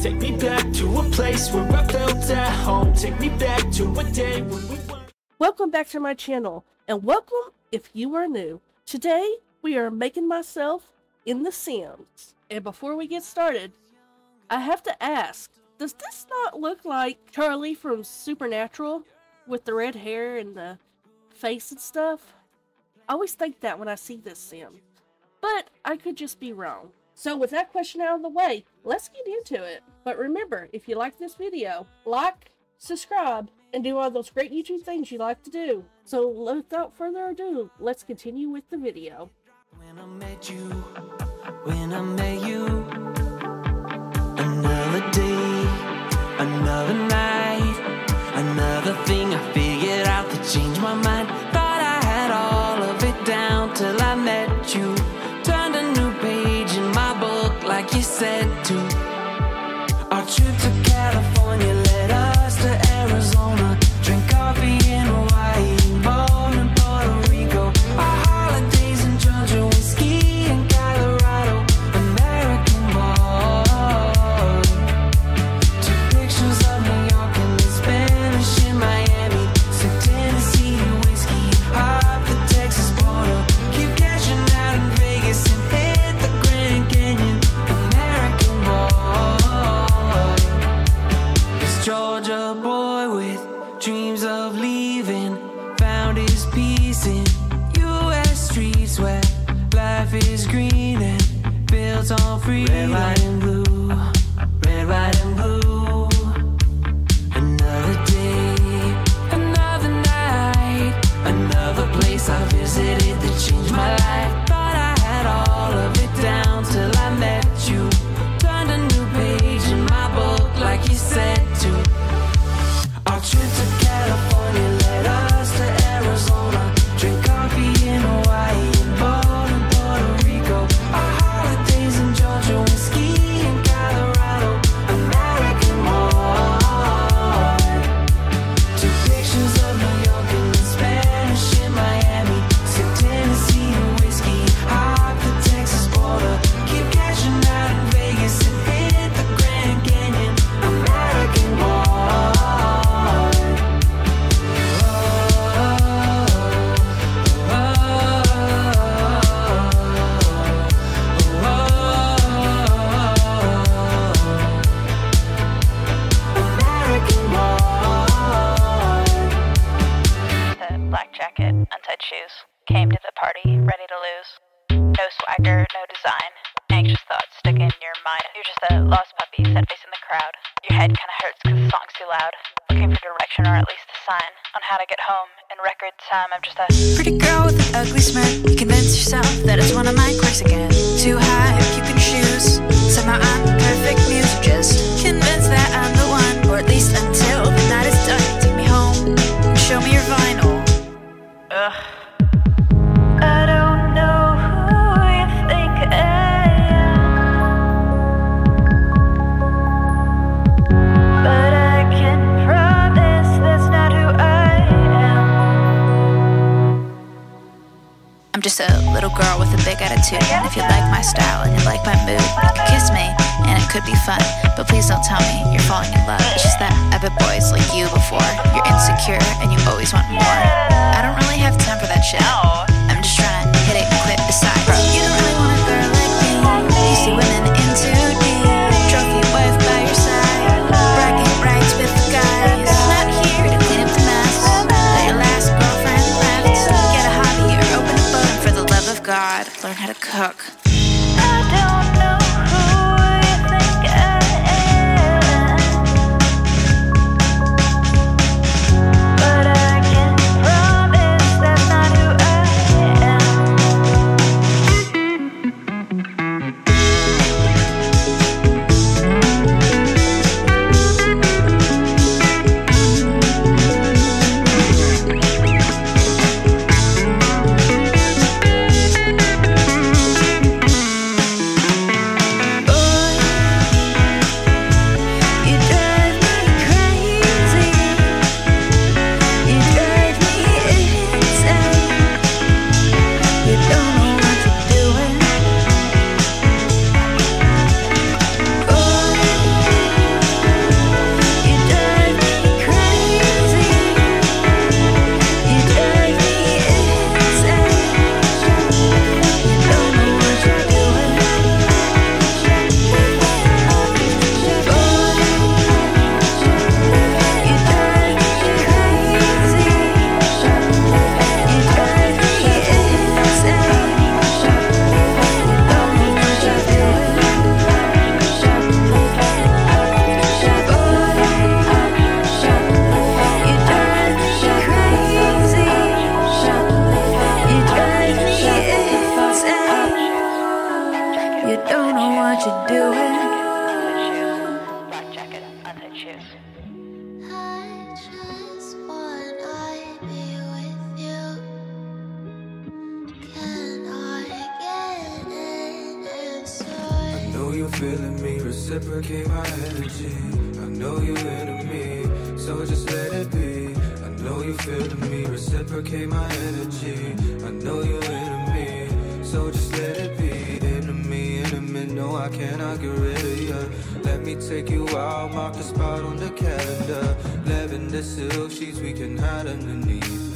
Take me back to a place where I felt at home. Take me back to a day when we were. Welcome back to my channel, and welcome if you are new. Today we are making myself in The Sims. And before we get started, I have to ask, does this not look like Charlie from Supernatural with the red hair and the face and stuff? I always think that when I see this Sim, but I could just be wrong. So with that question out of the way, let's get into it. But remember, if you like this video, like, subscribe, and do all those great YouTube things you like to do. So without further ado, let's continue with the video. When I met you, another day, another night, another thing I figured out that changed my mind. Thought I had all of it down till I met you. Turned a new page in my book like you said to. Our trip to California led us to Arizona. Drink coffee in Hawaii, born in Puerto Rico. Our holidays in Georgia were ski in Colorado. American ball to pictures of New York and the Spanish in Miami. Some Tennessee whiskey, hop the Texas border. Keep cashing out in Vegas and hit the Grand Canyon. American ball. This Georgia boy with dreams of leaving, found his peace in U.S. streets where life is green and built on freedom. Red, white, and blue, red, white, and blue. Another day, another night, another place I visited that changed my life. Thought I had all of it down till I met you. Turned a new page in my book like you said to. Our trip to California led us to Arizona. Drink coffee in Hawaii and born in Puerto Rico. Our holidays in Georgia were ski in Colorado. American born to pictures of New York and the Spanish in Miami. Sip Tennessee whiskey, hop the Texas border. Keep cashing out in Vegas and hit the Grand Canyon. American born. Came to the party, ready to lose. No swagger, no design. Anxious thoughts stuck in your mind. You're just a lost puppy, sad face in the crowd. Your head kinda hurts cause the song's too loud. Looking for direction or at least a sign on how to get home in record time. I'm just a pretty girl with an ugly smirk. You convince yourself that it's one of my quirks again. Too high, keeping shoes. Somehow I'm the perfect music. Just convinced that I'm the one, or at least until the night is done. Take me home, and show me your vinyl. Ugh. I don't know who you think I am, but I can promise that's not who I am. I'm just a little girl with a big attitude, and if you like my style and you like my mood, you could kiss me and it could be fun, but please don't tell me you're falling in love. It's just that I've been boys like you before. You're insecure and you always want more. I don't really have time for that shit. I'm just trying to hit it and quit. Besides, you don't really want a girl like me. You see women in 2D, trophy wife by your side, bragging rights with the guys. Not here to clean up the mess that your last girlfriend left. Get a hobby or open a book. For the love of God, learn how to cook. I don't know who you think I am, but I can promise that's not who I am. feeling me, reciprocate my energy. I know you're into me, so just let it be. I know you're feeling me, reciprocate my energy. I know you're into me, so just let it be. Enemy, enemy, no, I cannot get rid of you. Let me take you out, mark the spot on the calendar. Lavender silk sheets, we can hide underneath.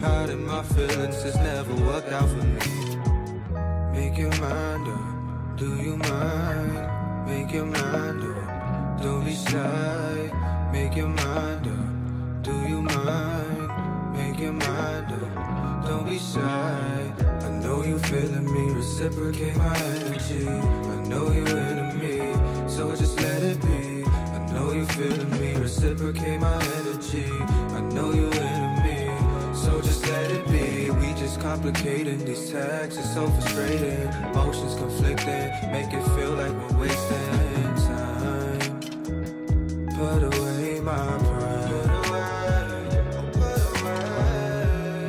Hiding my feelings, it's never worked out for me. Make your mind up. Do you mind? Make your mind up. Don't be shy. Make your mind up. Do you mind? Make your mind up. Don't be shy. I know you feeling me, reciprocate my energy. I know you into me, so just let it be. I know you feeling me, reciprocate my energy. I know you into me, so just let it be. Complicating these tags is so frustrating. Emotions conflicting, make it feel like we're wasting time. Put away my pride.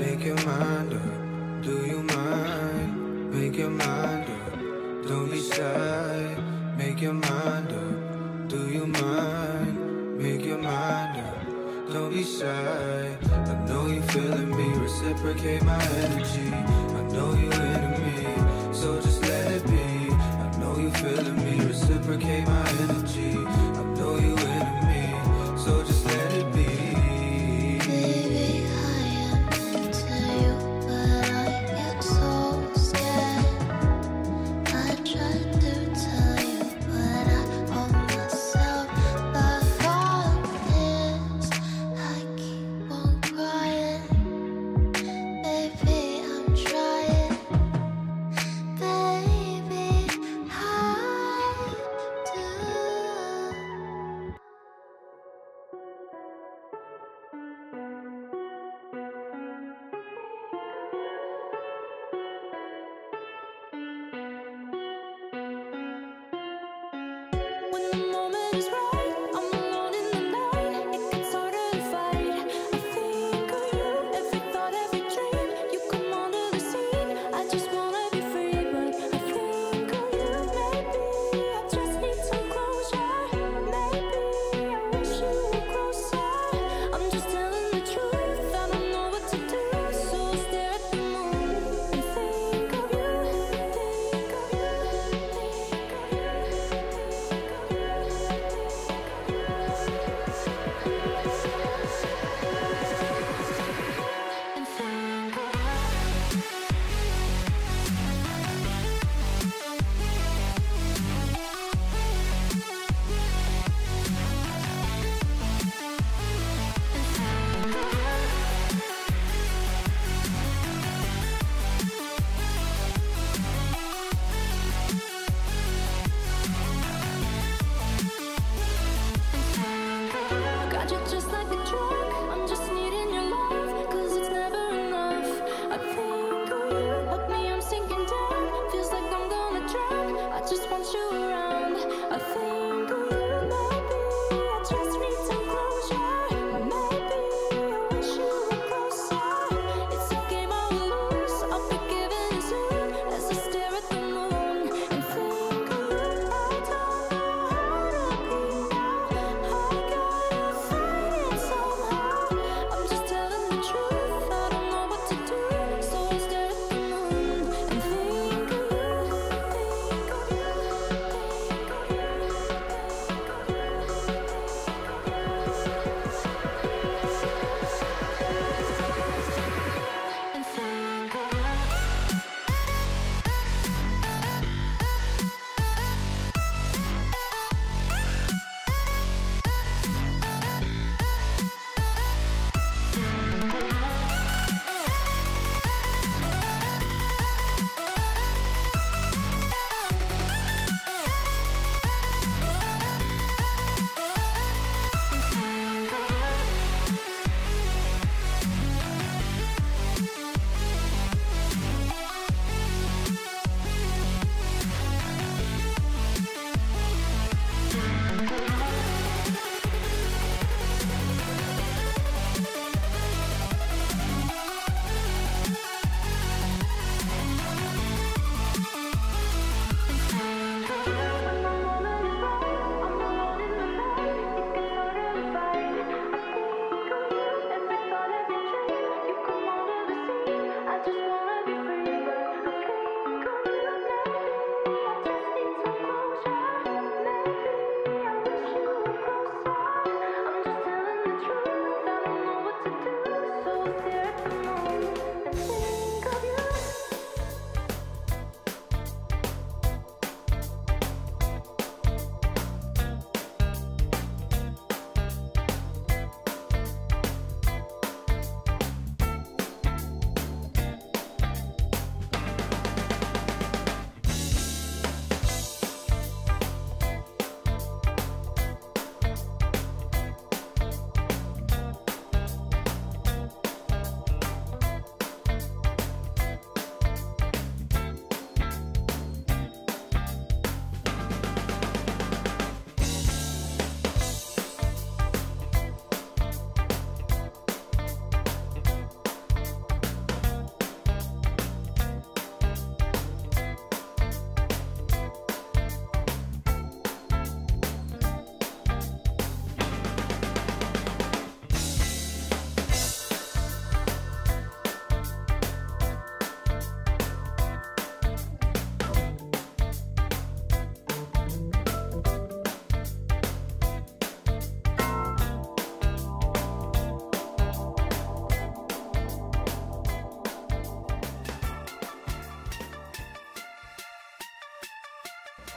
Make your mind up. Do you mind? Make your mind up. Don't be shy. Make your mind up. Do you mind? Make your mind up. Don't be shy. I know you feeling me, reciprocate my energy. I know you into me, so just let it be. I know you feeling me, reciprocate my energy. I know you into me, so just let it be. Baby, I am into you, but I get so scared. I tried to tell you, but I hold myself back from this. I keep on crying. Baby, I do.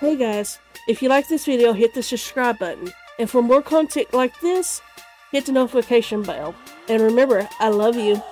Hey guys, if you like this video, hit the subscribe button, and for more content like this, hit the notification bell. And remember, I love you.